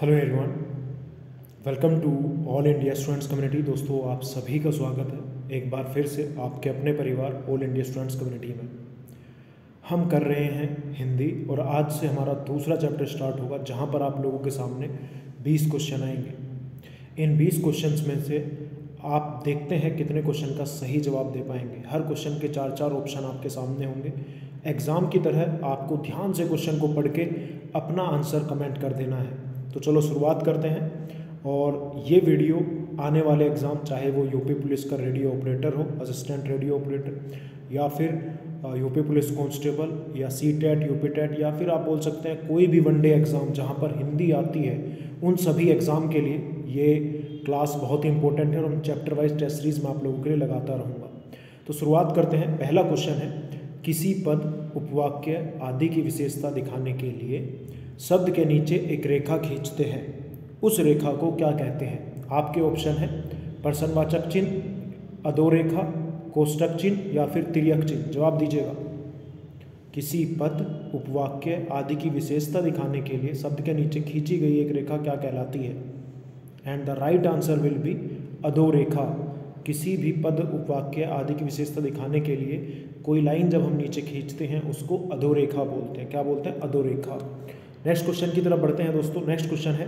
Hello everyone, welcome to all India students community. दोस्तों, आप सभी का स्वागत है एक बार फिर से आपके अपने परिवार ऑल इंडिया स्टूडेंट्स कम्युनिटी में। हम कर रहे हैं हिंदी और आज से हमारा दूसरा चैप्टर स्टार्ट होगा, जहां पर आप लोगों के सामने 20 क्वेश्चन आएंगे। इन 20 क्वेश्चंस में से आप देखते हैं कितने क्वेश्चन का सही जवाब दे पाएंगे। हर क्वेश्चन के चार चार ऑप्शन आपके सामने होंगे। एग्ज़ाम की तरह आपको ध्यान से क्वेश्चन को पढ़ के अपना आंसर कमेंट कर देना है। तो चलो शुरुआत करते हैं। और ये वीडियो आने वाले एग्ज़ाम, चाहे वो यूपी पुलिस का रेडियो ऑपरेटर हो, असिस्टेंट रेडियो ऑपरेटर, या फिर यूपी पुलिस कांस्टेबल, या सीटेट, यूपी टेट, या फिर आप बोल सकते हैं कोई भी वनडे एग्ज़ाम जहां पर हिंदी आती है, उन सभी एग्ज़ाम के लिए ये क्लास बहुत ही इंपॉर्टेंट है। और हम चैप्टर वाइज टेस्ट सीरीज़ में आप लोगों के लिए लगाता रहूँगा। तो शुरुआत करते हैं। पहला क्वेश्चन है, किसी पद, उपवाक्य आदि की विशेषता दिखाने के लिए शब्द के नीचे एक रेखा खींचते हैं, उस रेखा को क्या कहते हैं। आपके ऑप्शन है प्रश्नवाचक चिन्ह, अधोरेखा, कोष्टक चिन्ह, या फिर तिर्यक चिन्ह। जवाब दीजिएगा। किसी पद, उपवाक्य आदि की विशेषता दिखाने के लिए शब्द के नीचे खींची गई एक रेखा क्या कहलाती है। And the right answer will be अधोरेखा। किसी भी पद, उपवाक्य आदि की विशेषता दिखाने के लिए कोई लाइन जब हम नीचे खींचते हैं उसको अधोरेखा बोलते हैं। क्या बोलते हैं? अधोरेखा। नेक्स्ट क्वेश्चन की तरफ बढ़ते हैं दोस्तों। नेक्स्ट क्वेश्चन है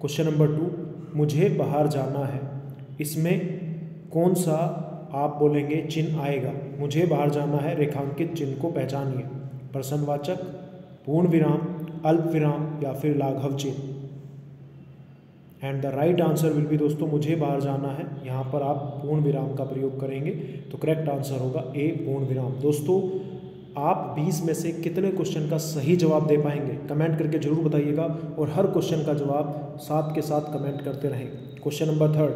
क्वेश्चन नंबर 2, मुझे बाहर जाना है, इसमें कौन सा आप बोलेंगे चिन्ह आएगा। मुझे बाहर जाना है, रेखांकित चिन्ह को पहचानिए। प्रश्नवाचक, पूर्ण विराम, अल्प विराम, या फिर लाघव चिन्ह। And the right answer will be दोस्तों, मुझे बाहर जाना है, यहाँ पर आप पूर्ण विराम का प्रयोग करेंगे। तो करेक्ट आंसर होगा ए, पूर्ण विराम। दोस्तों, आप 20 में से कितने क्वेश्चन का सही जवाब दे पाएंगे, कमेंट करके जरूर बताइएगा। और हर क्वेश्चन का जवाब साथ के साथ कमेंट करते रहें। क्वेश्चन नंबर 3,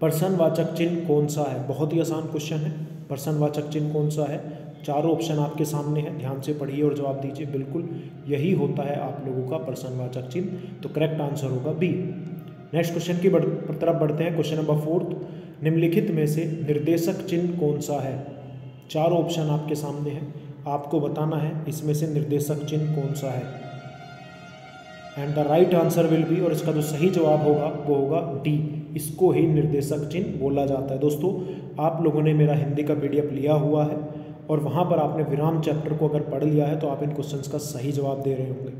प्रश्नवाचक चिन्ह कौन सा है। बहुत ही आसान क्वेश्चन है। प्रश्नवाचक चिन्ह कौन सा है, चारों ऑप्शन आपके सामने है, ध्यान से पढ़िए और जवाब दीजिए। बिल्कुल यही होता है आप लोगों का प्रश्नवाचक चिन्ह। तो करेक्ट आंसर होगा बी। नेक्स्ट क्वेश्चन की तरफ बढ़ते हैं। क्वेश्चन नंबर 4, निम्नलिखित में से निर्देशक चिन्ह कौन सा है। चार ऑप्शन आपके सामने हैं, आपको बताना है इसमें से निर्देशक चिन्ह कौन सा है। And the right answer will be, और इसका जो सही जवाब होगा वो होगा डी। इसको ही निर्देशक चिन्ह बोला जाता है। दोस्तों, आप लोगों ने मेरा हिंदी का पीडीएफ लिया हुआ है और वहाँ पर आपने विराम चैप्टर को अगर पढ़ लिया है तो आप इन क्वेश्चंस का सही जवाब दे रहे होंगे।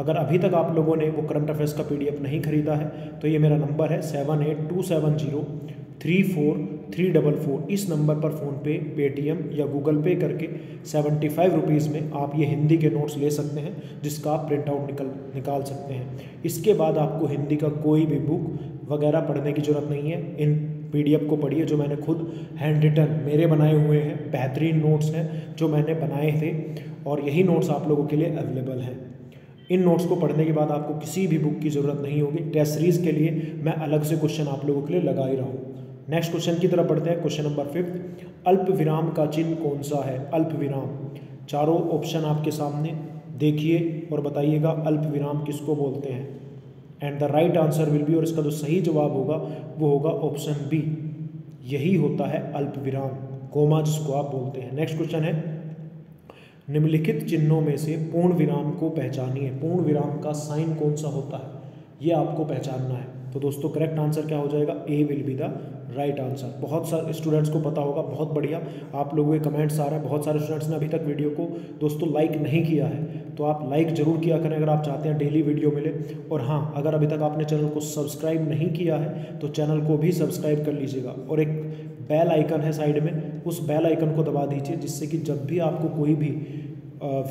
अगर अभी तक आप लोगों ने वो करंट अफेयर्स का पीडीएफ नहीं खरीदा है तो ये मेरा नंबर है 7827034344। इस नंबर पर फ़ोनपे, पेटीएम या गूगल पे करके 75 रुपीज़ में आप ये हिंदी के नोट्स ले सकते हैं, जिसका आप प्रिंट आउट निकाल सकते हैं। इसके बाद आपको हिंदी का कोई भी बुक वगैरह पढ़ने की ज़रूरत नहीं है। इन पीडीएफ को पढ़िए जो मैंने खुद हैंड रिटन मेरे बनाए हुए हैं। बेहतरीन नोट्स हैं जो मैंने बनाए थे और यही नोट्स आप लोगों के लिए अवेलेबल हैं। इन नोट्स को पढ़ने के बाद आपको किसी भी बुक की ज़रूरत नहीं होगी। टेस्ट सीरीज़ के लिए मैं अलग से क्वेश्चन आप लोगों के लिए लगा ही रहा हूँ। नेक्स्ट क्वेश्चन की तरफ बढ़ते हैं। क्वेश्चन नंबर 5, अल्प विराम का चिन्ह कौन सा है। अल्प विराम, चारों ऑप्शन आपके सामने, देखिए और बताइएगा अल्प विराम किसको बोलते हैं। And the right answer will be, और इसका जो सही जवाब होगा वो होगा ऑप्शन बी। यही होता है अल्प विराम, कोमा जिसको आप बोलते हैं। नेक्स्ट क्वेश्चन है, निम्नलिखित चिन्हों में से पूर्ण विराम को पहचानिए। पूर्ण विराम का साइन कौन सा होता है, ये आपको पहचानना है। तो दोस्तों, करेक्ट आंसर क्या हो जाएगा, A will be the right answer. बहुत सारे स्टूडेंट्स को पता होगा। बहुत बढ़िया, आप लोगों के कमेंट्स आ रहे हैं। बहुत सारे स्टूडेंट्स ने अभी तक वीडियो को दोस्तों लाइक नहीं किया है, तो आप लाइक जरूर किया करें अगर आप चाहते हैं डेली वीडियो मिले। और हाँ, अगर अभी तक आपने चैनल को सब्सक्राइब नहीं किया है तो चैनल को भी सब्सक्राइब कर लीजिएगा। और एक बेल आइकन है साइड में, उस बेल आइकन को दबा दीजिए, जिससे कि जब भी आपको कोई भी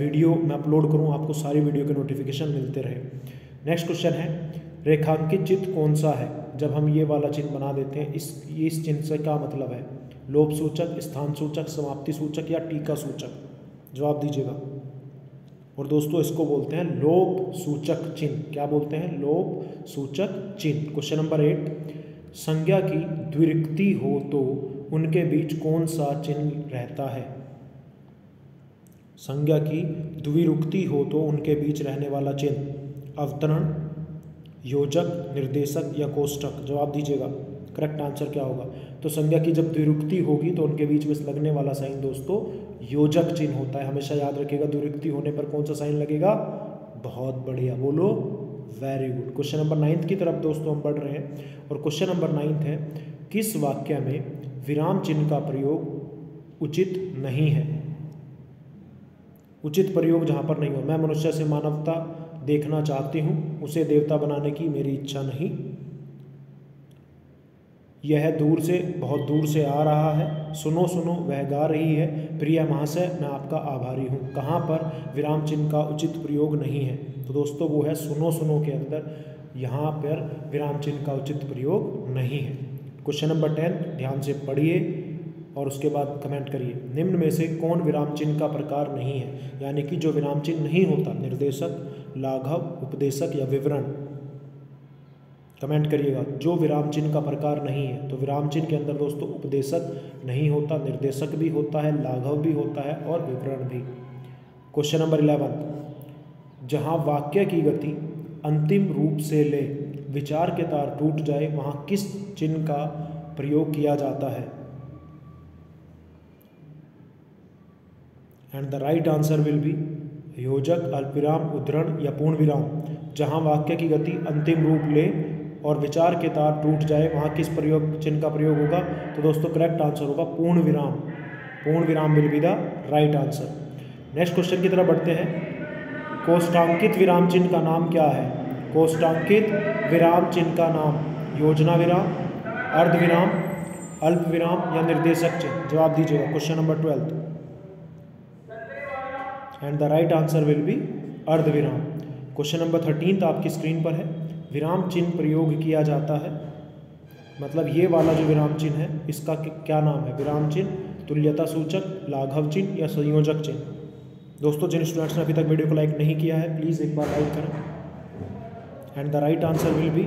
वीडियो मैं अपलोड करूँ आपको सारी वीडियो के नोटिफिकेशन मिलते रहे। नेक्स्ट क्वेश्चन है, रेखांकित चिन्ह कौन सा है। जब हम ये वाला चिन्ह बना देते हैं, इस चिन्ह से क्या मतलब है। लोप सूचक, स्थान सूचक, समाप्ति सूचक, या टीका सूचक। जवाब दीजिएगा। और दोस्तों, इसको बोलते हैं लोप सूचक चिन्ह। क्या बोलते हैं? लोप सूचक चिन्ह। क्वेश्चन नंबर 8, संज्ञा की द्विरेक्ति हो तो उनके बीच कौन सा चिन्ह रहता है। संज्ञा की द्विरेक्ति हो तो उनके बीच रहने वाला चिन्ह, अवतरण, योजक, निर्देशक, या कोष्टक। जवाब दीजिएगा। करेक्ट आंसर क्या होगा। तो संज्ञा की जब द्विरेक्ति होगी तो उनके बीच में लगने वाला साइन दोस्तों योजक चिन्ह होता है। हमेशा याद रखिएगा, द्विरेक्ति होने पर कौन सा साइन लगेगा। बहुत बढ़िया, बोलो वेरी गुड। क्वेश्चन नंबर 9 की तरफ दोस्तों हम बढ़ रहे हैं और क्वेश्चन नंबर 9 है, किस वाक्य में विराम चिन्ह का प्रयोग उचित नहीं है? उचित प्रयोग जहाँ पर नहीं हो। मैं मनुष्य से मानवता देखना चाहती हूँ, उसे देवता बनाने की मेरी इच्छा नहीं। यह दूर से, बहुत दूर से आ रहा है। सुनो सुनो, वह गा रही है। प्रिय महाशय, मैं आपका आभारी हूँ। कहाँ पर विराम चिन्ह का उचित प्रयोग नहीं है? तो दोस्तों वो है सुनो सुनो के अंदर, यहाँ पर विराम चिन्ह का उचित प्रयोग नहीं है। क्वेश्चन नंबर 10 ध्यान से पढ़िए और उसके बाद कमेंट करिए। निम्न में से कौन विराम चिन्ह का प्रकार नहीं है, यानी कि जो विराम चिन्ह नहीं होता? निर्देशक, लाघव, उपदेशक या विवरण। कमेंट करिएगा जो विराम चिन्ह का प्रकार नहीं है। तो विराम चिन्ह के अंदर दोस्तों उपदेशक नहीं होता, निर्देशक भी होता है, लाघव भी होता है और विवरण भी। क्वेश्चन नंबर 11, जहाँ वाक्य की गति अंतिम रूप से ले विचार के तार टूट जाए, वहाँ किस चिन्ह का प्रयोग किया जाता है? And the right answer will be योजक, अल्पविराम, उद्धरण या पूर्ण विराम। जहाँ वाक्य की गति अंतिम रूप ले और विचार के तार टूट जाए, वहाँ किस प्रयोग चिन्ह का प्रयोग होगा? तो दोस्तों करेक्ट आंसर होगा पूर्ण विराम। पूर्ण विराम will be the right answer. Next question की तरफ बढ़ते हैं। कोष्ठांकित विराम चिन्ह का नाम क्या है? कोष्ठांकित विराम चिन्ह का नाम योजना विराम, अर्ध विराम, अल्प विराम या निर्देशक चिन्ह? जवाब दीजिएगा question number 12। And the right answer will be अर्ध विराम। क्वेश्चन नंबर 13 आपकी स्क्रीन पर है। विराम चिन्ह प्रयोग किया जाता है, मतलब ये वाला जो विराम चिन्ह है इसका क्या नाम है? विराम चिन्ह, तुल्यता सूचक, लाघव चिन्ह या संयोजक चिन्ह? दोस्तों जिन स्टूडेंट्स ने अभी तक वीडियो को लाइक नहीं किया है प्लीज़ एक बार लाइक करें। And the right answer will be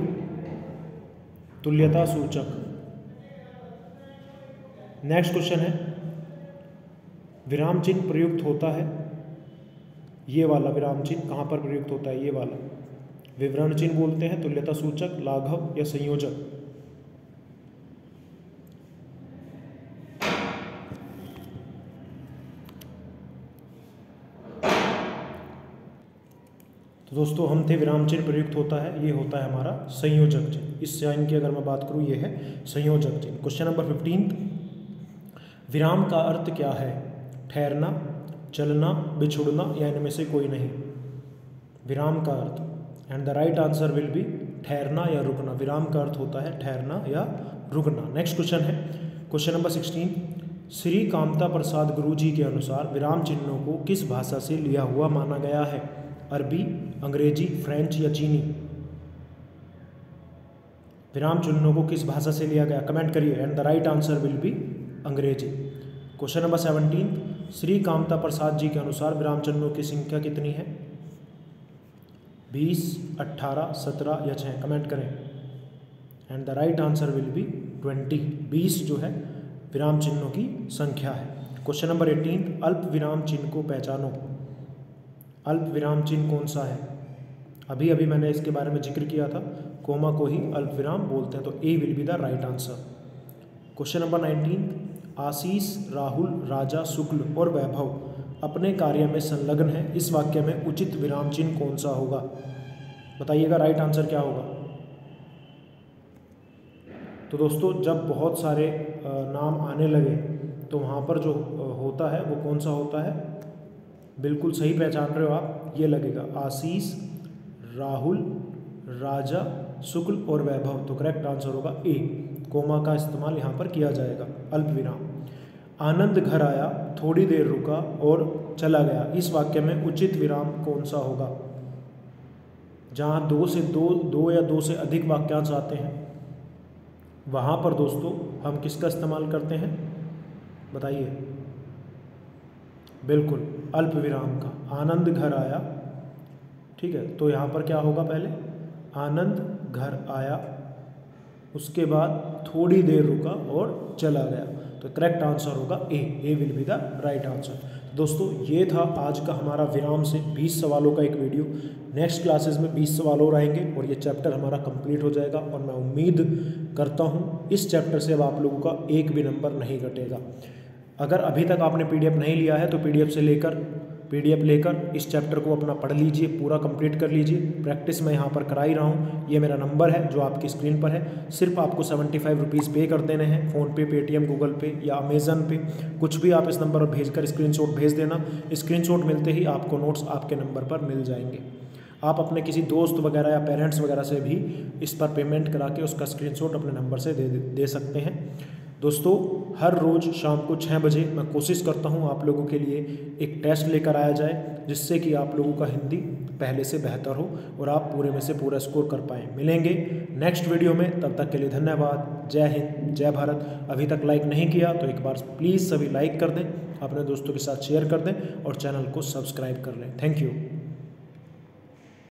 तुल्यता सूचक। नेक्स्ट क्वेश्चन है, विराम चिन्ह प्रयुक्त होता है, ये वाला विराम चिन्ह कहाँ पर प्रयुक्त होता है? ये वाला विवरण चिन्ह बोलते हैं, तुल्यता सूचक, लाघव या संयोजक? तो दोस्तों हम थे विराम चिन्ह प्रयुक्त होता है, ये होता है हमारा संयोजक चिन्ह। इस साइन की अगर मैं बात करूं ये है संयोजक चिन्ह। क्वेश्चन नंबर 15, विराम का अर्थ क्या है? ठहरना, चलना, बिछुड़ना या इनमें से कोई नहीं? विराम का अर्थ, and the right answer will be ठहरना या रुकना। विराम का अर्थ होता है ठहरना या रुकना। नेक्स्ट क्वेश्चन है, क्वेश्चन नंबर 16, श्री कामता प्रसाद गुरुजी के अनुसार विराम चिन्हों को किस भाषा से लिया हुआ माना गया है? अरबी, अंग्रेजी, फ्रेंच या चीनी? विराम चिन्हों को किस भाषा से लिया गया? कमेंट करिए। And the right answer will be Angrezi. Question number 17, Shri Kamta Prasad ji के अनुसार विराम चिन्हों की संख्या कितनी है? 20, 18, 17 या 6? कमेंट करें। And the right answer will be 20। 20 जो है विराम चिन्हों की संख्या है। क्वेश्चन नंबर 18, अल्प विराम चिन्ह को पहचानो। अल्प विराम चिन्ह कौन सा है? अभी अभी मैंने इसके बारे में जिक्र किया था, कोमा को ही अल्प विराम बोलते हैं। तो A will be the right answer. Question number 19, Ashish, Rahul, Raja, Shukla और वैभव अपने कार्य में संलग्न है, इस वाक्य में उचित विराम चिन्ह कौन सा होगा? बताइएगा राइट आंसर क्या होगा? तो दोस्तों जब बहुत सारे नाम आने लगे तो वहाँ पर जो होता है वो कौन सा होता है? बिल्कुल सही पहचान रहे हो आप, ये लगेगा आशीष, राहुल, राजा, शुक्ल और वैभव। तो करेक्ट आंसर होगा ए। कोमा का इस्तेमाल यहाँ पर किया जाएगा। अल्प विराम, आनंद घर आया, थोड़ी देर रुका और चला गया, इस वाक्य में उचित विराम कौन सा होगा? जहाँ दो या दो से अधिक वाक्यांश आते हैं वहाँ पर दोस्तों हम किसका इस्तेमाल करते हैं? बताइए। बिल्कुल अल्प विराम का। आनंद घर आया, ठीक है, तो यहाँ पर क्या होगा? पहले आनंद घर आया, उसके बाद थोड़ी देर रुका और चला गया। तो करेक्ट आंसर होगा A. A will be the right answer. दोस्तों ये था आज का हमारा विराम से 20 सवालों का एक वीडियो। नेक्स्ट क्लासेस में 20 सवाल और आएंगे और ये चैप्टर हमारा कंप्लीट हो जाएगा और मैं उम्मीद करता हूँ इस चैप्टर से अब आप लोगों का एक भी नंबर नहीं कटेगा। अगर अभी तक आपने PDF नहीं लिया है तो PDF से लेकर पीडीएफ लेकर इस चैप्टर को अपना पढ़ लीजिए, पूरा कंप्लीट कर लीजिए। प्रैक्टिस मैं यहाँ पर करा ही रहा हूँ। ये मेरा नंबर है जो आपकी स्क्रीन पर है। सिर्फ आपको 75 रुपीज़ पे कर देने हैं, फ़ोनपे, पेटीएम, गूगल पे या अमेज़न पे, कुछ भी आप इस नंबर पर भेजकर स्क्रीनशॉट भेज देना। स्क्रीनशॉट मिलते ही आपको नोट्स आपके नंबर पर मिल जाएंगे। आप अपने किसी दोस्त वगैरह या पेरेंट्स वगैरह से भी इस पर पेमेंट करा के उसका स्क्रीनशॉट अपने नंबर से दे सकते हैं। दोस्तों, हर रोज़ शाम को 6 बजे मैं कोशिश करता हूं आप लोगों के लिए एक टेस्ट लेकर आया जाए, जिससे कि आप लोगों का हिंदी पहले से बेहतर हो और आप पूरे में से पूरा स्कोर कर पाएँ। मिलेंगे नेक्स्ट वीडियो में, तब तक के लिए धन्यवाद। जय हिंद, जय भारत। अभी तक लाइक नहीं किया तो एक बार प्लीज़ सभी लाइक कर दें, अपने दोस्तों के साथ शेयर कर दें और चैनल को सब्सक्राइब कर लें। Thank you.